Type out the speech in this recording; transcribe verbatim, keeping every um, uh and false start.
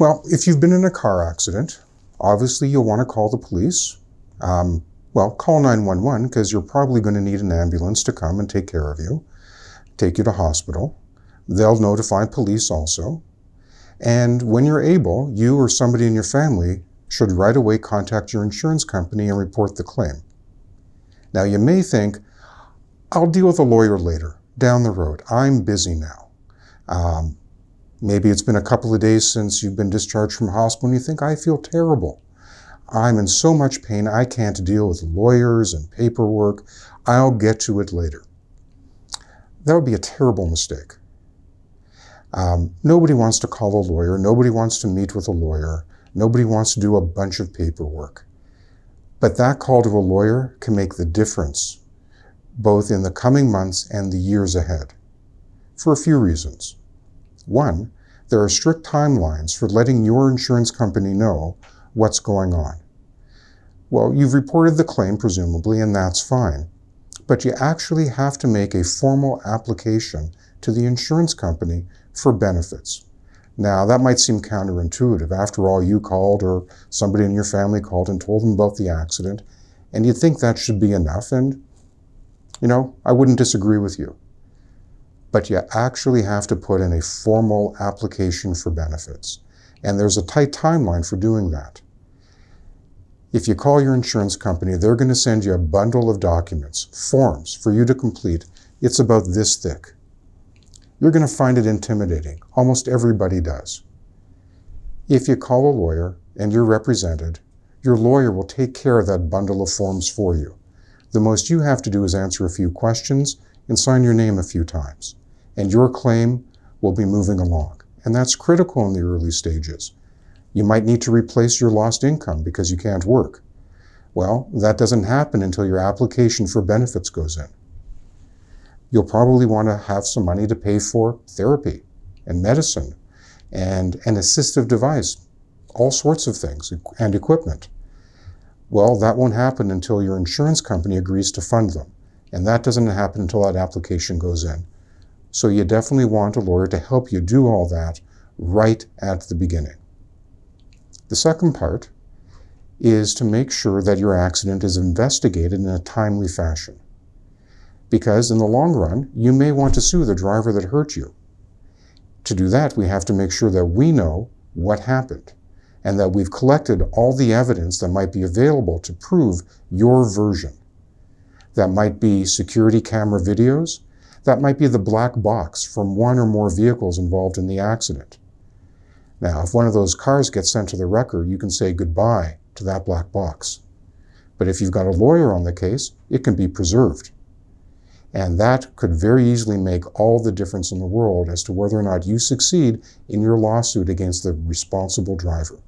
Well, if you've been in a car accident, obviously you'll want to call the police. Um, well, call nine one one because you're probably going to need an ambulance to come and take care of you, take you to hospital. They'll notify police also. And when you're able, you or somebody in your family should right away contact your insurance company and report the claim. Now you may think, I'll deal with a lawyer later, down the road. I'm busy now. Um, maybe it's been a couple of days since you've been discharged from hospital and you think, I feel terrible. I'm in so much pain, I can't deal with lawyers and paperwork. I'll get to it later. That would be a terrible mistake. Um, nobody wants to call a lawyer. Nobody wants to meet with a lawyer. Nobody wants to do a bunch of paperwork. But that call to a lawyer can make the difference, both in the coming months and the years ahead, for a few reasons. One, there are strict timelines for letting your insurance company know what's going on. Well, you've reported the claim, presumably, and that's fine. But you actually have to make a formal application to the insurance company for benefits. Now, that might seem counterintuitive. After all, you called or somebody in your family called and told them about the accident, and you'd think that should be enough, and, you know, I wouldn't disagree with you. But you actually have to put in a formal application for benefits, and there's a tight timeline for doing that. If you call your insurance company, they're going to send you a bundle of documents, forms, for you to complete. It's about this thick. You're going to find it intimidating. Almost everybody does. If you call a lawyer and you're represented, your lawyer will take care of that bundle of forms for you. The most you have to do is answer a few questions and sign your name a few times, and your claim will be moving along. And that's critical in the early stages. You might need to replace your lost income because you can't work. Well, that doesn't happen until your application for benefits goes in. You'll probably want to have some money to pay for therapy and medicine and an assistive device, all sorts of things, and equipment. Well, that won't happen until your insurance company agrees to fund them, and that doesn't happen until that application goes in. So you definitely want a lawyer to help you do all that right at the beginning. The second part is to make sure that your accident is investigated in a timely fashion. Because in the long run, you may want to sue the driver that hurt you. To do that, we have to make sure that we know what happened and that we've collected all the evidence that might be available to prove your version. That might be security camera videos. That might be the black box from one or more vehicles involved in the accident. Now, if one of those cars gets sent to the wrecker, you can say goodbye to that black box. But if you've got a lawyer on the case, it can be preserved. And that could very easily make all the difference in the world as to whether or not you succeed in your lawsuit against the responsible driver.